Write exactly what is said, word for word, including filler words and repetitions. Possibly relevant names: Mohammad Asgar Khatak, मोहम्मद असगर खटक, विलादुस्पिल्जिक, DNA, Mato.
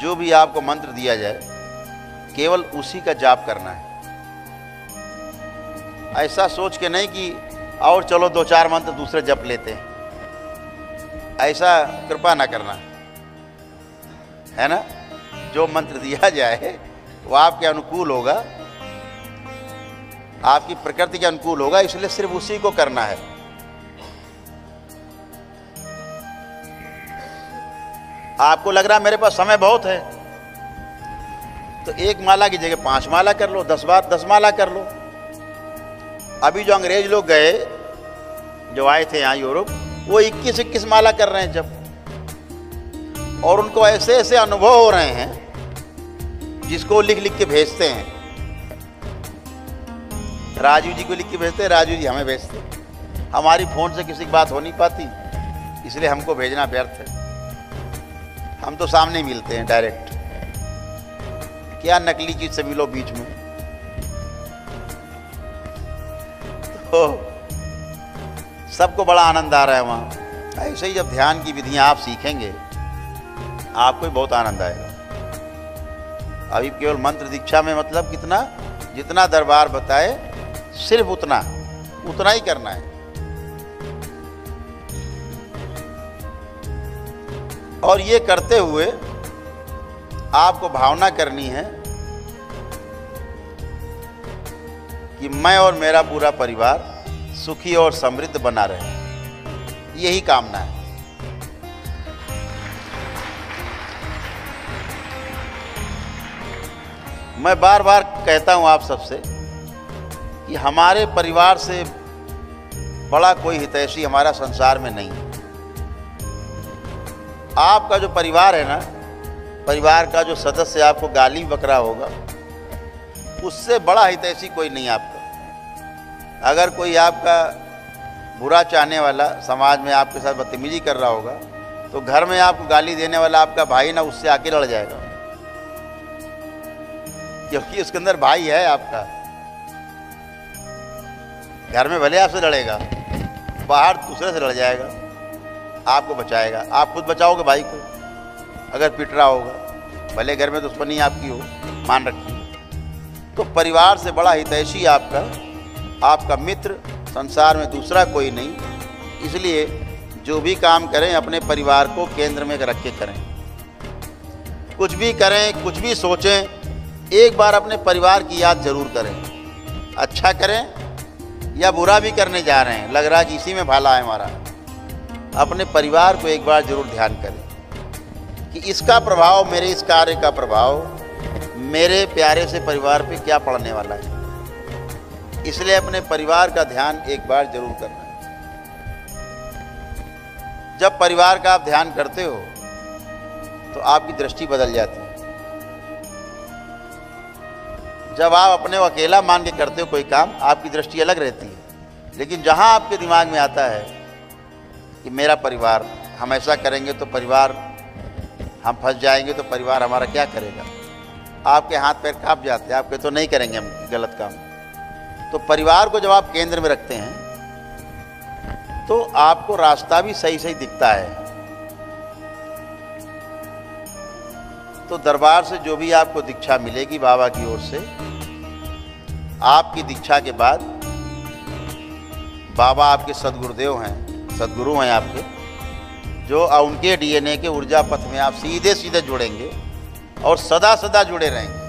जो भी आपको मंत्र दिया जाए केवल उसी का जाप करना है। ऐसा सोच के नहीं कि और चलो दो चार मंत्र दूसरे जप लेते हैं, ऐसा कृपा ना करना है ना। जो मंत्र दिया जाए वो आपके अनुकूल होगा, आपकी प्रकृति के अनुकूल होगा, इसलिए सिर्फ उसी को करना है। आपको लग रहा है मेरे पास समय बहुत है तो एक माला की जगह पांच माला कर लो, दस बार दस माला कर लो। अभी जो अंग्रेज लोग गए, जो आए थे यहाँ यूरोप, वो इक्कीस इक्कीस माला कर रहे हैं जब, और उनको ऐसे ऐसे अनुभव हो रहे हैं जिसको लिख लिख के भेजते हैं। राजू जी को लिख के भेजते हैं, राजू जी हमें भेजते हैं। हमारी फ़ोन से किसी की बात हो नहीं पाती, इसलिए हमको भेजना व्यर्थ है, हम तो सामने मिलते हैं डायरेक्ट। क्या नकली चीज से मिलो बीच में। तो सबको बड़ा आनंद आ रहा है वहाँ। ऐसे ही जब ध्यान की विधियाँ आप सीखेंगे आपको भी बहुत आनंद आएगा। अभी केवल मंत्र दीक्षा में मतलब कितना, जितना दरबार बताए सिर्फ उतना उतना ही करना है। और ये करते हुए आपको भावना करनी है कि मैं और मेरा पूरा परिवार सुखी और समृद्ध बना रहे, यही कामना है। मैं बार बार कहता हूँ आप सबसे कि हमारे परिवार से बड़ा कोई हितैषी हमारा संसार में नहीं है। आपका जो परिवार है ना, परिवार का जो सदस्य आपको गाली बकरा होगा, उससे बड़ा हितैषी कोई नहीं आपका। अगर कोई आपका बुरा चाहने वाला समाज में आपके साथ बदतमीजी कर रहा होगा तो घर में आपको गाली देने वाला आपका भाई ना, उससे आके लड़ जाएगा, क्योंकि उसके अंदर भाई है आपका। घर में भले आपसे लड़ेगा, बाहर दूसरे से लड़ जाएगा, आपको बचाएगा। आप खुद बचाओगे भाई को अगर पिट रहा होगा, भले घर में दुश्मनी आपकी हो, मान रखिए। तो परिवार से बड़ा हितैषी आपका, आपका मित्र संसार में दूसरा कोई नहीं। इसलिए जो भी काम करें अपने परिवार को केंद्र में रख के करें। कुछ भी करें, कुछ भी सोचें, एक बार अपने परिवार की याद जरूर करें। अच्छा करें या बुरा भी करने जा रहे हैं, लग रहा है कि इसी में भला है हमारा, अपने परिवार को एक बार जरूर ध्यान करें कि इसका प्रभाव, मेरे इस कार्य का प्रभाव मेरे प्यारे से परिवार पे क्या पड़ने वाला है। इसलिए अपने परिवार का ध्यान एक बार जरूर करना है। जब परिवार का आप ध्यान करते हो तो आपकी दृष्टि बदल जाती है। जब आप अपने को अकेला मान के करते हो कोई काम, आपकी दृष्टि अलग रहती है। लेकिन जहां आपके दिमाग में आता है कि मेरा परिवार, हम ऐसा करेंगे तो परिवार, हम फंस जाएंगे तो परिवार हमारा क्या करेगा, आपके हाथ पैर कांप जाते हैं, आपके तो नहीं करेंगे हम गलत काम। तो परिवार को जब आप केंद्र में रखते हैं तो आपको रास्ता भी सही सही दिखता है। तो दरबार से जो भी आपको दीक्षा मिलेगी बाबा की ओर से, आपकी दीक्षा के बाद बाबा आपके सद्गुरुदेव हैं, सद्गुरु हैं आपके, जो उनके डीएनए के ऊर्जा पथ में आप सीधे सीधे जुड़ेंगे और सदा सदा जुड़े रहेंगे।